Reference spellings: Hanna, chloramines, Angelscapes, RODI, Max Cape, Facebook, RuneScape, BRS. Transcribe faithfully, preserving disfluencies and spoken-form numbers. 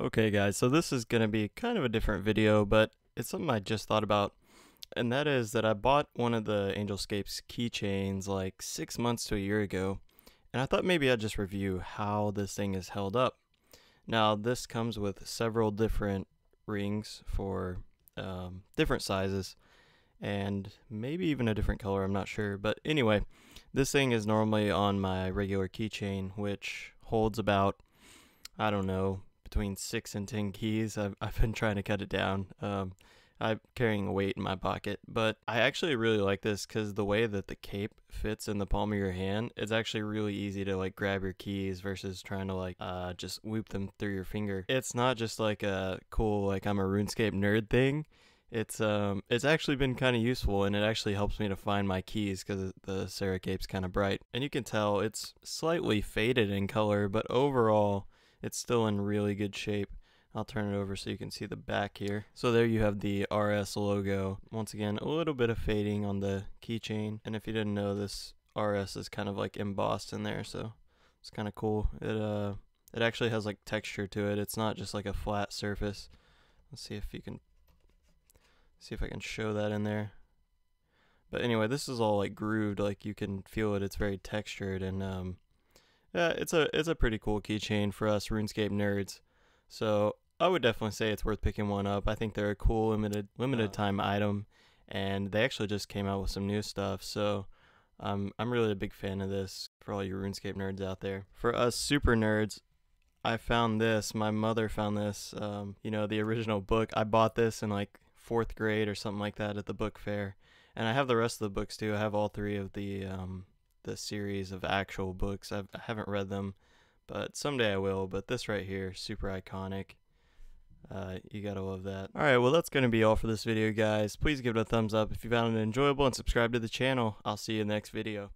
Okay guys, so this is going to be kind of a different video, but it's something I just thought about, and that is that I bought one of the Angelscapes keychains like six months to a year ago, and I thought maybe I'd just review how this thing is held up. Now this comes with several different rings for um, different sizes, and maybe even a different color, I'm not sure, but anyway, this thing is normally on my regular keychain, which holds about, I don't know, between six and ten keys. I've, I've been trying to cut it down. Um, I'm carrying a weight in my pocket, but I actually really like this because the way that the cape fits in the palm of your hand, it's actually really easy to like grab your keys versus trying to like uh, just whoop them through your finger. It's not just like a cool like I'm a RuneScape nerd thing. It's um it's actually been kind of useful, and it actually helps me to find my keys because the Sarah cape's kind of bright, and you can tell it's slightly faded in color, but overall it's still in really good shape. I'll turn it over so you can see the back here. So there you have the R S logo. Once again, a little bit of fading on the keychain. And if you didn't know, this R S is kind of like embossed in there, so it's kind of cool. It uh, it actually has like texture to it. It's not just like a flat surface. Let's see if you can see if I can show that in there. But anyway, this is all like grooved. Like you can feel it. It's very textured, and um, yeah, it's a it's a pretty cool keychain for us RuneScape nerds. So I would definitely say it's worth picking one up. I think they're a cool limited limited time item, and they actually just came out with some new stuff. So um, I'm really a big fan of this for all you RuneScape nerds out there. For us super nerds, I found this. My mother found this. Um, you know, the original book. I bought this in like fourth grade or something like that at the book fair, and I have the rest of the books too. I have all three of the. Um, the series of actual books. I've, I haven't read them, but someday I will. But this right here, super iconic. Uh, you gotta love that. Alright, well that's gonna be all for this video guys. Please give it a thumbs up if you found it enjoyable, and subscribe to the channel. I'll see you in the next video.